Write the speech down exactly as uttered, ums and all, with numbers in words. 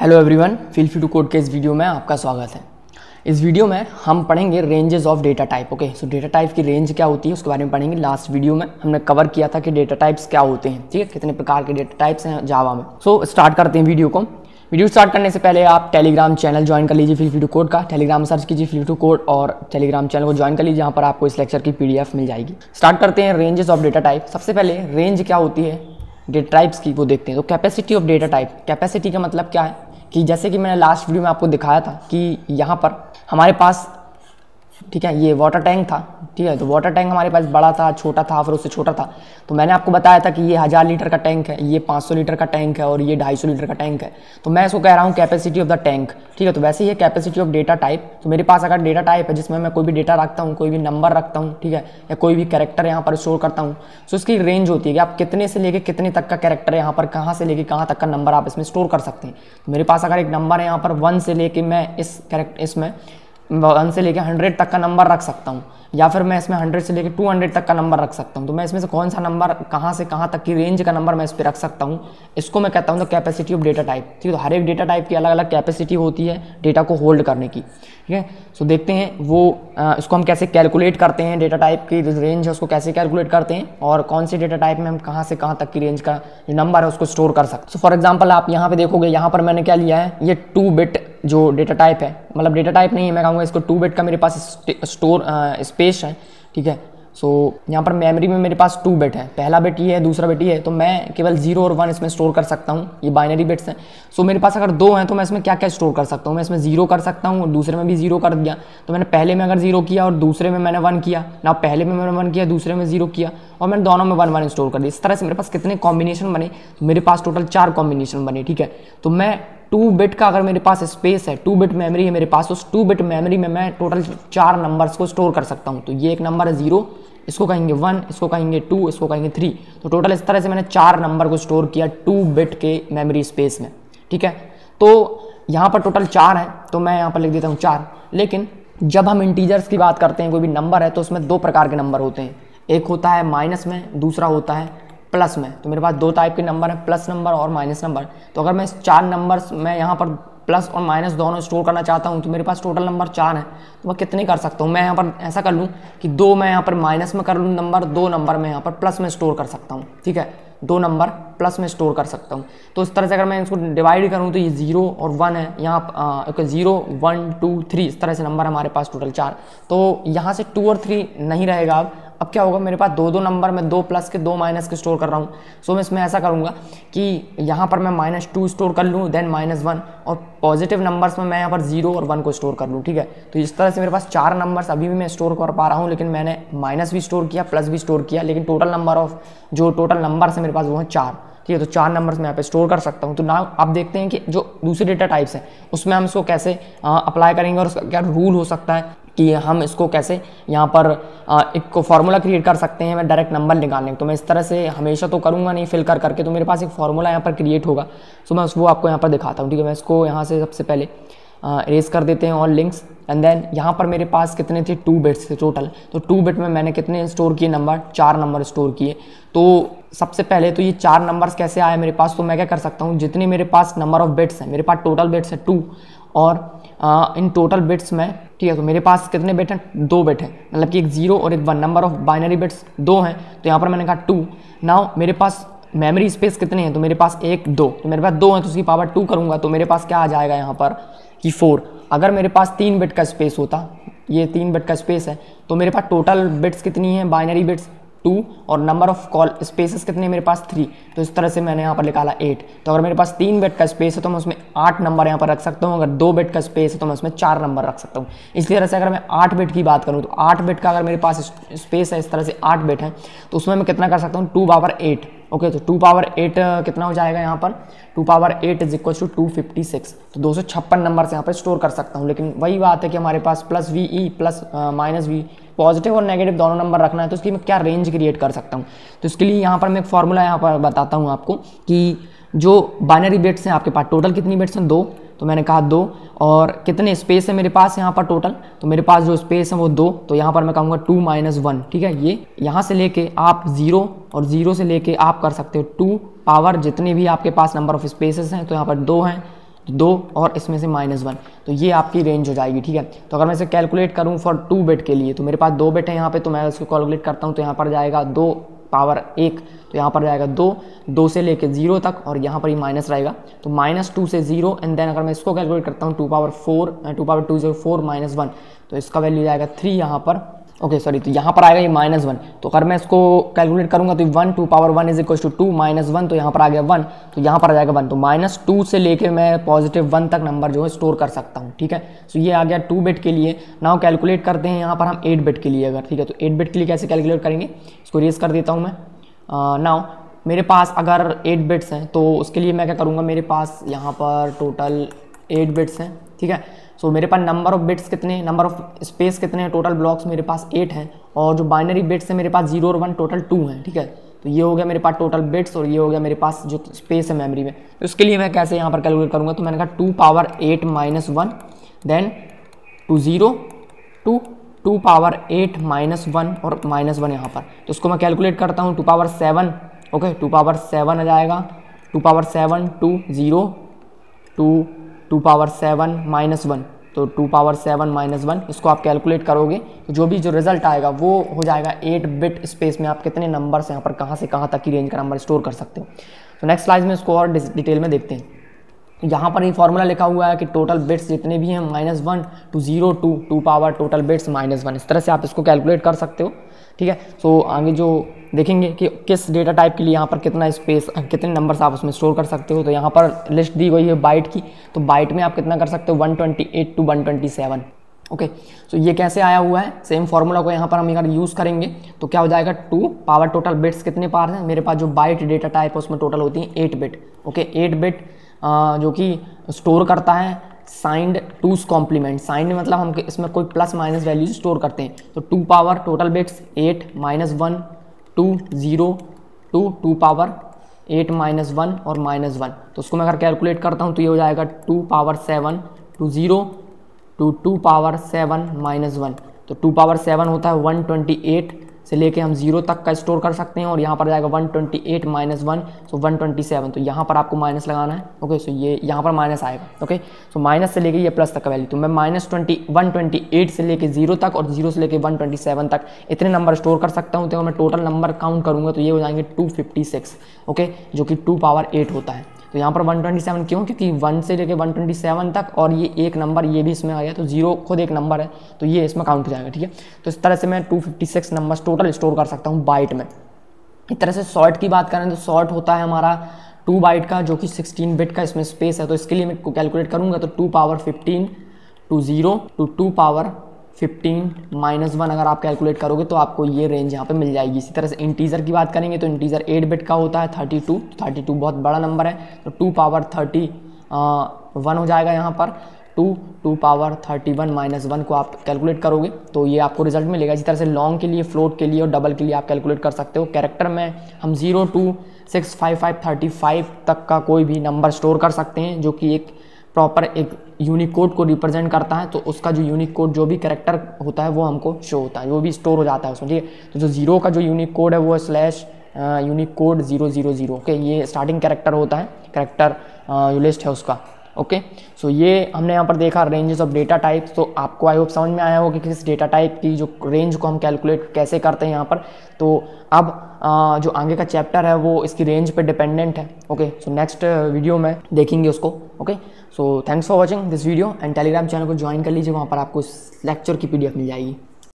Hello everyone, feel free to code के इस video में आपका स्वागत है। इस वीडियो में हम पढ़ेंगे ranges of data type. Okay, so data type की रेंज क्या होती है उसके बारे में पढ़ेंगे। लास्ट वीडियो में हमने कवर किया था कि डेटा टाइप्स क्या होते हैं, ठीक है, कितने प्रकार के डेटा टाइप्स हैं जावा में। सो so, स्टार्ट करते हैं वीडियो को। वीडियो स्टार्ट करने से पहले आप टेलीग्राम चैनल ज्वाइन कर लीजिए फील फ्री टू कोड का। टेलीग्राम सर्च कीजिए फील फ्री टू कोड और टेलीग्राम चैनल को ज्वाइन कर लीजिए, जहाँ पर आपको इस लेक्चर की पी डी एफ मिल जाएगी। स्टार्ट करते हैं रेंजेस ऑफ डेटा टाइप। सबसे पहले रेंज क्या होती है डेटा टाइप्स की वो देखते हैं। तो capacity of data type, capacity का मतलब क्या है कि जैसे कि मैंने लास्ट वीडियो में आपको दिखाया था कि यहाँ पर हमारे पास, ठीक है, ये वाटर टैंक था, ठीक है, तो वाटर टैंक हमारे पास बड़ा था, छोटा था, फिर उससे छोटा था। तो मैंने आपको बताया था कि ये हज़ार लीटर का टैंक है, ये पाँच सौ लीटर का टैंक है और ये ढाई सौ लीटर का टैंक है। तो मैं इसको कह रहा हूँ कैपेसिटी ऑफ द टैंक, ठीक है। तो वैसे ही कैपेसिटी ऑफ डेटा टाइप। तो मेरे पास अगर डेटा टाइप है जिसमें मैं कोई भी डेटा रखता हूँ, कोई भी नंबर रखता हूँ, ठीक है, या कोई भी कैरेक्टर यहाँ पर स्टोर करता हूँ, तो इसकी रेंज होती है कि आप कितने से लेकर कितने तक का कैरेक्टर यहाँ पर, कहाँ से लेकर कहाँ तक का नंबर आप इसमें स्टोर कर सकते हैं। तो मेरे पास अगर एक नंबर है यहाँ पर वन से लेकर मैं इस कैरेक्टर इसमें वन से लेकर हंड्रेड तक का नंबर रख सकता हूँ, या फिर मैं इसमें हंड्रेड से लेकर टू हंड्रेड तक का नंबर रख सकता हूँ। तो मैं इसमें से कौन सा नंबर, कहाँ से कहाँ तक की रेंज का नंबर मैं इस पर रख सकता हूँ, इसको मैं कहता हूँ तो कैपेसिटी ऑफ डेटा टाइप, ठीक है। तो हर एक डेटा टाइप की अलग अलग कैपेसिटी होती है डेटा को होल्ड करने की, ठीक है। सो देखते हैं वो आ, इसको हम कैसे कैलकुलेट करते हैं, डेटा टाइप की रेंज है उसको कैसे कैलकुलेट करते हैं, और कौन से डेटा टाइप में हम कहाँ से कहाँ तक की रेंज का नंबर है उसको स्टोर कर सकते हैं। सो फॉर एग्जाम्पल आप यहाँ पर देखोगे, यहाँ पर मैंने क्या लिया है, ये टू बिट जो डेटा टाइप है, मतलब डेटा टाइप नहीं है, मैं कहूँगा इसको टू बिट का मेरे पास स्टोर स्पेस है, ठीक है। सो so, यहाँ पर मेमोरी में मेरे पास टू बिट है, पहला बिट ये है, दूसरा बिट ये है, तो मैं केवल जीरो और वन इसमें स्टोर कर सकता हूँ, ये बाइनरी बिट्स हैं। सो so, मेरे पास अगर दो हैं तो मैं इसमें क्या क्या स्टोर कर सकता हूँ, मैं इसमें जीरो कर सकता हूँ और दूसरे में भी जीरो कर दिया। तो मैंने पहले में अगर जीरो किया और दूसरे में मैंने वन किया, ना पहले में मैंने वन किया दूसरे में जीरो किया, और मैंने दोनों में वन वन स्टोर कर दिया। इस तरह से मेरे पास कितने कॉम्बिनेशन बने, मेरे पास टोटल चार कॉम्बिनेशन बने, ठीक है। तो मैं टू बिट का अगर मेरे पास स्पेस है, टू बिट मेमोरी है मेरे पास, उस टू बिट मेमोरी में मैं टोटल चार नंबर्स को स्टोर कर सकता हूँ। तो ये एक नंबर है जीरो, इसको कहेंगे वन, इसको कहेंगे टू, इसको कहेंगे थ्री। तो टोटल इस तरह से मैंने चार नंबर को स्टोर किया टू बिट के मेमोरी स्पेस में, ठीक है। तो यहाँ पर टोटल चार है तो मैं यहाँ पर लिख देता हूँ चार। लेकिन जब हम इंटीजर्स की बात करते हैं, कोई भी नंबर है, तो उसमें दो प्रकार के नंबर होते हैं, एक होता है माइनस में, दूसरा होता है प्लस में। तो मेरे पास दो टाइप के नंबर हैं, प्लस नंबर और माइनस नंबर। तो अगर मैं इस चार नंबर्स मैं यहाँ पर प्लस और माइनस दोनों स्टोर करना चाहता हूँ, तो मेरे पास टोटल नंबर चार है, तो मैं कितने कर सकता हूँ। मैं यहाँ पर ऐसा कर लूँ कि दो मैं यहाँ पर माइनस में कर लूँ नंबर, दो नंबर मैं यहाँ पर प्लस में स्टोर कर सकता हूँ, ठीक है, दो नंबर प्लस में स्टोर कर सकता हूँ। तो इस तरह से अगर मैं इसको डिवाइड करूँ तो ये जीरो और वन है, यहाँ पर जीरो वन टू थ्री, इस तरह से नंबर हमारे पास टोटल चार। तो यहाँ से टू और थ्री नहीं रहेगा। अब अब क्या होगा, मेरे पास दो दो नंबर में दो प्लस के दो माइनस के स्टोर कर रहा हूँ। सो मैं इसमें ऐसा करूँगा कि यहाँ पर मैं माइनस टू स्टोर कर लूँ, देन माइनस वन, और पॉजिटिव नंबर्स में मैं यहाँ पर जीरो और वन को स्टोर कर लूँ, ठीक है। तो इस तरह से मेरे पास चार नंबर्स अभी भी मैं स्टोर कर पा रहा हूँ, लेकिन मैंने माइनस भी स्टोर किया प्लस भी स्टोर किया, लेकिन टोटल नंबर ऑफ जो टोटल नंबर्स है मेरे पास वो हैं चार, ठीक है। तो चार नंबर्स मैं यहाँ पे स्टोर कर सकता हूँ। तो नाउ आप देखते हैं कि जो दूसरे डेटा टाइप्स हैं उसमें हम इसको कैसे अप्लाई करेंगे और उसका क्या रूल हो सकता है कि हम इसको कैसे यहाँ पर आ, एक को फार्मूला क्रिएट कर सकते हैं मैं डायरेक्ट नंबर निकालने। तो मैं इस तरह से हमेशा तो करूँगा नहीं फिल कर करके, तो मेरे पास एक फार्मूला यहाँ पर क्रिएट होगा। सो मैं उसको आपको यहाँ पर दिखाता हूँ, ठीक है। मैं इसको यहाँ से सबसे पहले इरेज कर देते हैं ऑल लिंक्स, एंड देन यहाँ पर मेरे पास कितने थे, टू बिट्स थे टोटल। तो टू बिट में मैंने कितने स्टोर किए नंबर, चार नंबर स्टोर किए। तो सबसे पहले तो ये चार नंबर्स कैसे आए मेरे पास, तो मैं क्या कर सकता हूँ, जितने मेरे पास नंबर ऑफ बिट्स हैं, मेरे पास टोटल बिट्स है टू, और आ, इन टोटल बिट्स में, ठीक है, तो मेरे पास कितने बिट हैं, दो बिट हैं, मतलब कि एक जीरो और एक one, number of binary bits दो हैं। तो यहाँ पर मैंने कहा टू। नाउ मेरे पास मेमोरी स्पेस कितने हैं, तो मेरे पास एक दो, तो मेरे पास दो हैं तो उसकी पावर टू करूँगा, तो मेरे पास क्या आ जाएगा यहाँ पर कि फोर। अगर मेरे पास तीन बिट का स्पेस होता, ये तीन बिट का स्पेस है, तो मेरे पास टोटल बिट्स कितनी हैं, बाइनरी बिट्स टू, और नंबर ऑफ कॉल स्पेसेस कितने मेरे पास थ्री। तो इस तरह से मैंने यहाँ पर निकाला एट। तो अगर मेरे पास तीन बिट का स्पेस है तो मैं उसमें आठ नंबर यहाँ पर रख सकता हूँ, अगर दो बिट का स्पेस है तो मैं उसमें चार नंबर रख सकता हूँ। इसी तरह से अगर मैं आठ बिट की बात करूँ, तो आठ बिट का अगर मेरे पास स्पेस है, इस तरह से आठ बिट है, तो उसमें मैं कितना कर सकता हूँ, टू पावर एट। ओके, तो टू पावर एट कितना हो जाएगा यहाँ पर, two power eight is equal to two fifty six. तो दो सौ छप्पन नंबर से यहाँ पर स्टोर कर सकता हूँ। लेकिन वही बात है कि हमारे पास plus V E plus minus V, positive और नेगेटिव दोनों नंबर रखना है, तो उसकी मैं क्या रेंज क्रिएट कर सकता हूँ। तो इसके लिए यहाँ पर मैं एक फार्मूला यहाँ पर बताता हूँ आपको कि जो बाइनरी बिट्स हैं आपके पास, टोटल कितनी बिट्स हैं, दो, तो मैंने कहा दो, और कितने स्पेस है मेरे पास यहाँ पर टोटल, तो मेरे पास जो स्पेस है वो दो, तो यहाँ पर मैं कहूँगा टू माइनस वन, ठीक है। ये यहाँ से लेके आप ज़ीरो, और ज़ीरो से लेके आप कर सकते हो टू पावर जितने भी आपके पास नंबर ऑफ स्पेसेस हैं, तो यहाँ पर दो हैं, दो और इसमें से माइनस वन, तो ये आपकी रेंज हो जाएगी। ठीक है, तो अगर मैं इसे कैलकुलेट करूँ फॉर टू बिट के लिए, तो मेरे पास दो बिट है यहाँ पे, तो मैं उसको कैलकुलेट करता हूँ। तो यहाँ पर जाएगा दो पावर एक, तो यहाँ पर जाएगा दो, दो से लेके जीरो तक, और यहाँ पर ही माइनस रहेगा, तो माइनस टू से जीरो। एंड देन अगर मैं इसको कैलकुलेट करता हूँ two power four, two power two से फोर माइनस वन, तो इसका वैल्यू जाएगा थ्री यहाँ पर। ओके सॉरी, तो यहाँ पर आएगा ये माइनस वन। तो अगर मैं इसको कैलकुलेट करूँगा तो one two power one is equal to two minus one, तो यहाँ पर आ गया वन, तो यहाँ पर आ जाएगा वन। तो माइनस टू से लेके मैं पॉजिटिव वन तक नंबर जो है स्टोर कर सकता हूँ। ठीक है, सो ये आ गया टू बिट के लिए। नाउ कैलकुलेट करते हैं यहाँ पर हम एट बिट के लिए अगर। ठीक है, तो एट बिट के लिए कैसे कैलकुलेट करेंगे, इसको रेस कर देता हूँ मैं। नाउ uh, मेरे पास अगर एट बिट्स हैं तो उसके लिए मैं क्या करूँगा, मेरे पास यहाँ पर टोटल एट बिट्स हैं। ठीक है, सो so, मेरे पास नंबर ऑफ़ बिट्स कितने, नंबर ऑफ स्पेस कितने हैं, टोटल ब्लॉक्स मेरे पास एट हैं, और जो बाइनरी बिट्स हैं मेरे पास जीरो और वन टोटल टू हैं। ठीक है, तो ये हो गया मेरे पास टोटल बिट्स, और ये हो गया मेरे पास जो स्पेस है मेमोरी में। तो उसके लिए मैं कैसे यहाँ पर कैलकुलेट करूँगा, तो मैंने कहा two power eight minus one, then to zero to two power eight minus one और माइनस वन यहाँ पर। तो उसको मैं कैलकुलेट करता हूँ two power seven. Okay, two power seven आ जाएगा, two power seven to zero to two power seven minus one, तो two power seven minus one. इसको आप कैलकुलेट करोगे तो जो भी जो रिजल्ट आएगा वो हो जाएगा एट बिट स्पेस में आप कितने नंबर्स यहाँ पर कहाँ से कहाँ तक की रेंज का नंबर स्टोर कर सकते हो। तो नेक्स्ट स्लाइड में इसको और डिटेल में देखते हैं। यहाँ पर ये फॉर्मूला लिखा हुआ है कि टोटल बिट्स जितने भी हैं minus one to zero to two power total bits minus one, इस तरह से आप इसको कैलकुलेट कर सकते हो। ठीक है, सो आगे जो देखेंगे कि किस डेटा टाइप के लिए यहाँ पर कितना स्पेस, कितने नंबर्स आप उसमें स्टोर कर सकते हो। तो यहाँ पर लिस्ट दी गई है बाइट की, तो बाइट में आप कितना कर सकते हो, one twenty eight to one twenty seven. Okay, so ये कैसे आया हुआ है, सेम फार्मूला को यहाँ पर हम अगर यूज़ करेंगे तो क्या हो जाएगा, टू पावर टोटल बिट्स कितने पार हैं मेरे पास, जो बाइट डेटा टाइप है उसमें टोटल होती है eight bit. Okay, eight bit जो कि स्टोर करता है साइंड टूज कॉम्प्लीमेंट। साइंड मतलब हम इसमें कोई प्लस माइनस वैल्यूज स्टोर करते हैं। तो two power total bits eight minus one to zero to two power eight minus one और माइनस वन। तो उसको मैं अगर कैलकुलेट करता हूँ तो ये हो जाएगा two power seven to zero to two power seven minus one. तो टू पावर सेवन होता है वन ट्वेंटी एट से लेके हम जीरो तक का स्टोर कर सकते हैं, और यहाँ पर जाएगा one twenty eight minus one, so one twenty seven. तो यहाँ पर आपको माइनस लगाना है। ओके, सो ये यहाँ पर माइनस आएगा। ओके, सो माइनस से लेके ये प्लस तक का वैल्यू, तो मैं minus twenty one twenty eight से लेके जीरो तक और जीरो से लेके वन ट्वेंटी सेवन तक इतने नंबर स्टोर कर सकता हूँ। तो मैं टोटल नंबर काउंट करूँगा तो ये हो जाएंगे टू फिफ्टी सिक्स। ओके, जो कि टू पावर एट होता है। तो यहाँ पर वन ट्वेंटी सेवन क्यों, क्योंकि वन से लेके वन ट्वेंटी सेवन तक, और ये एक नंबर ये भी इसमें आ गया, तो जीरो खुद एक नंबर है तो ये इसमें काउंट हो जाएगा। ठीक है, तो इस तरह से मैं two fifty six numbers total store कर सकता हूँ बाइट में। इस तरह से शॉर्ट की बात करें तो शॉर्ट होता है हमारा टू बाइट का, जो कि सिक्सटीन बिट का इसमें स्पेस है। तो इसके लिए मैं कैलकुलेट करूँगा तो two power fifteen to zero to two power fifteen minus one, अगर आप कैलकुलेट करोगे तो आपको ये रेंज यहाँ पे मिल जाएगी। इसी तरह से इंटीजर की बात करेंगे तो इंटीजर एट बिट का होता है थर्टी टू, थर्टी टू बहुत बड़ा नंबर है, तो टू पावर थर्टी वन हो जाएगा यहाँ पर, to two power thirty one minus one को आप कैलकुलेट करोगे तो ये आपको रिजल्ट मिलेगा। इसी तरह से लॉन्ग के लिए, फ्लोट के लिए और डबल के लिए आप कैलकुलेट कर सकते हो। कैरेक्टर में हम zero to six five five thirty five तक का कोई भी नंबर स्टोर कर सकते हैं, जो कि एक प्रॉपर एक यूनिक कोड को रिप्रेजेंट करता है। तो उसका जो यूनिक कोड, जो भी कैरेक्टर होता है वो हमको शो होता है, वो भी स्टोर हो जाता है उसमें। ठीक है, तो जो जीरो का जो यूनिक कोड है वो slash unique code zero zero zero. Okay, ये स्टार्टिंग कैरेक्टर होता है, कैरेक्टर जो लिस्ट है उसका। ओके, सो ये हमने यहाँ पर देखा रेंजेस ऑफ डेटा टाइप्स। तो आपको आई होप समझ में आया होगा कि किस डेटा टाइप की जो रेंज को हम कैलकुलेट कैसे करते हैं यहाँ पर। तो अब आ, जो आगे का चैप्टर है वो इसकी रेंज पे डिपेंडेंट है। ओके, सो नेक्स्ट वीडियो में देखेंगे उसको। Okay, so thanks for watching this video and Telegram channel को ज्वाइन कर लीजिए, वहाँ पर आपको इस लेक्चर की पी डी एफ मिल जाएगी।